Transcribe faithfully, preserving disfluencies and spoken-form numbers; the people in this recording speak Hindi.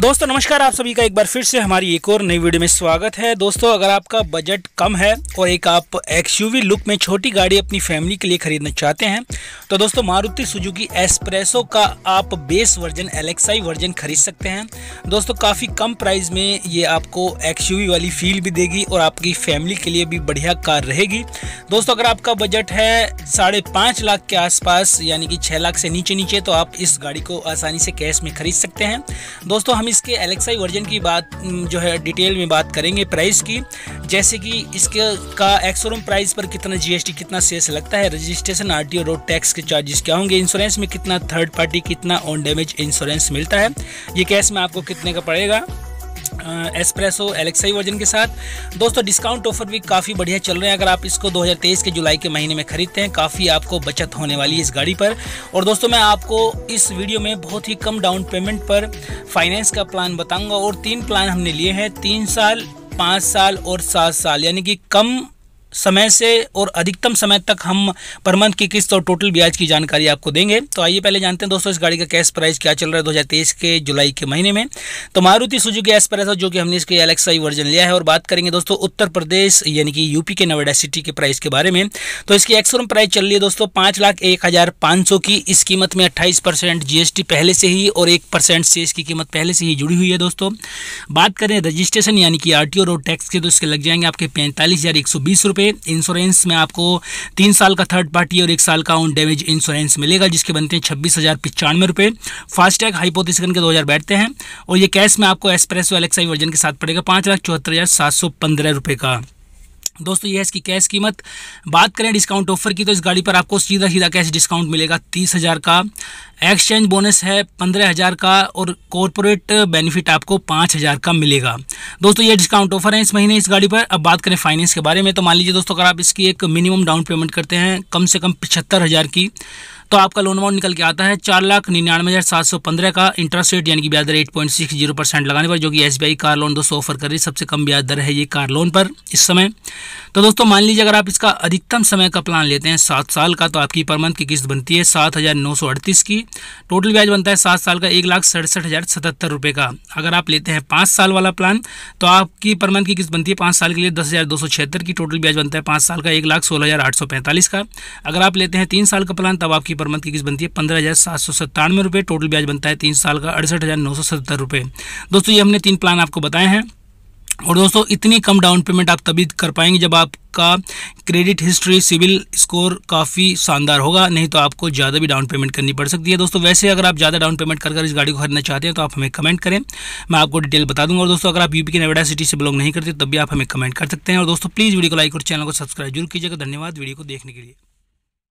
दोस्तों नमस्कार, आप सभी का एक बार फिर से हमारी एक और नई वीडियो में स्वागत है। दोस्तों अगर आपका बजट कम है और एक आप एक्सयूवी लुक में छोटी गाड़ी अपनी फैमिली के लिए खरीदना चाहते हैं तो दोस्तों मारुति सुजुकी एस-प्रेसो का आप base version L X I version खरीद सकते हैं। दोस्तों काफ़ी कम प्राइस में ये आपको एक्सयूवी वाली फील भी देगी और आपकी फैमिली के लिए भी बढ़िया कार रहेगी। दोस्तों अगर आपका बजट है साढ़े पाँच लाख के आसपास यानी कि छः लाख से नीचे नीचे तो आप इस गाड़ी को आसानी से कैश में खरीद सकते हैं। दोस्तों हम इसके एल एक्स आई वर्जन की बात जो है डिटेल में बात करेंगे प्राइस की, जैसे कि इसके का एक्सोरूम प्राइस पर कितना जी एस टी, कितना सेस लगता है, registration, R T O, road tax के चार्जेस क्या होंगे, इंश्योरेंस में कितना थर्ड पार्टी, कितना ऑन डैमेज इंश्योरेंस मिलता है, ये कैश में आपको कितने का पड़ेगा S Presso L X I version के साथ। दोस्तों डिस्काउंट ऑफर भी काफ़ी बढ़िया चल रहे हैं। अगर आप इसको दो हज़ार तेईस के जुलाई के महीने में खरीदते हैं काफ़ी आपको बचत होने वाली है इस गाड़ी पर। और दोस्तों मैं आपको इस वीडियो में बहुत ही कम डाउन पेमेंट पर फाइनेंस का प्लान बताऊंगा और तीन प्लान हमने लिए हैं, तीन साल, पाँच साल और सात साल, यानी कि कम समय से और अधिकतम समय तक हम पर मंथ की किस्त और टोटल ब्याज की जानकारी आपको देंगे। तो आइए पहले जानते हैं दोस्तों इस गाड़ी का कैश प्राइस क्या चल रहा है दो हज़ार तेईस के जुलाई के महीने में। तो मारुति सुजुकी एस-प्रेसो जो कि हमने इसके एल एक्स आई वर्जन लिया है और बात करेंगे दोस्तों उत्तर प्रदेश यानी कि यूपी के नोएडा सिटी के प्राइस के बारे में। तो इसकी एक्सोरूम प्राइस चल रही है दोस्तों पाँच लाख एक हज़ार पाँच सौ की। इस कीमत में अट्ठाईस परसेंट जी एस टी पहले से ही और एक परसेंट सेस की कीमत पहले से ही जुड़ी हुई है। दोस्तों बात करें रजिस्ट्रेशन यानी कि R T O road tax के तो इसके लग जाएंगे आपके पैंतालीस हज़ार एक सौ बीस रुपये। इंश्योरेंस में आपको तीन साल का थर्ड पार्टी और एक साल का ऑन डैमेज इंश्योरेंस मिलेगा जिसके बनते हैं छब्बीस हज़ार पचानवे रुपये। फास्टैग हाइपोथेसिस के दो हज़ार बैठते हैं और ये कैश में आपको S Presso L X I version के साथ पड़ेगा पाँच लाख चौहत्तर हज़ार सात सौ पंद्रह रुपये का। दोस्तों यह इसकी कैश कीमत। बात करें डिस्काउंट ऑफर की तो इस गाड़ी पर आपको सीधा सीधा कैश डिस्काउंट मिलेगा तीस हज़ार का, एक्सचेंज बोनस है पंद्रह हज़ार का और कॉर्पोरेट बेनिफिट आपको पाँच हज़ार का मिलेगा। दोस्तों ये डिस्काउंट ऑफर है इस महीने इस गाड़ी पर। अब बात करें फाइनेंस के बारे में तो मान लीजिए दोस्तों अगर आप इसकी एक मिनिमम डाउन पेमेंट करते हैं कम से कम पचहत्तर हज़ार की तो आपका लोन अमाउंट निकल के आता है चार लाख निन्यानवे हज़ार सात सौ पंद्रह का। इंटरेस्ट रेट यानी कि ब्याज दर eight point six zero percent लगाने पर, जो कि S B I car loan दोस्तों ऑफर कर रही है, सबसे कम ब्याज दर है ये कार लोन पर इस समय। तो दोस्तों मान लीजिए अगर आप इसका अधिकतम समय का प्लान लेते हैं सात साल का तो आपकी पर मंथ की किस्त बनती है सात हज़ार नौ सौ अड़तीस की। टोटल ब्याज बनता है सात साल का एक लाख सड़सठ हज़ार सतहत्तर रुपये का। अगर आप लेते हैं पाँच साल वाला प्लान तो आपकी पर मंथ की किस्त बनती है पाँच साल के लिए दस हज़ार दो सौ छिहत्तर की। टोटल ब्याज बनता है पाँच साल का एक लाख सोलह हज़ार आठ सौ पैंतालीस का। अगर आप लेते हैं तीन साल का प्लान तब आपकी पर मंथ की किस्त बनती है पंद्रह हज़ार सात सौ सत्तानवे रुपये। टोटल ब्याज बनता है तीन साल का अड़सठ हज़ार नौ सौ सत्तर रुपये। दोस्तों ये हमने तीन प्लान आपको बताए हैं। और दोस्तों इतनी कम डाउन पेमेंट आप तभी कर पाएंगे जब आपका क्रेडिट हिस्ट्री, सिबिल स्कोर काफ़ी शानदार होगा, नहीं तो आपको ज़्यादा भी डाउन पेमेंट करनी पड़ सकती है। दोस्तों वैसे अगर आप ज़्यादा डाउन पेमेंट कर कर इस गाड़ी को खरीदना चाहते हैं तो आप हमें कमेंट करें, मैं आपको डिटेल बता दूंगा। और दोस्तों अगर आप यूपी के नोएडा सिटी से बिलोंग नहीं करते तब भी आप हमें कमेंट कर सकते हैं। और दोस्तों प्लीज़ वीडियो को लाइक और चैनल को सब्सक्राइब जरूर कीजिएगा। धन्यवाद वीडियो को देखने के लिए।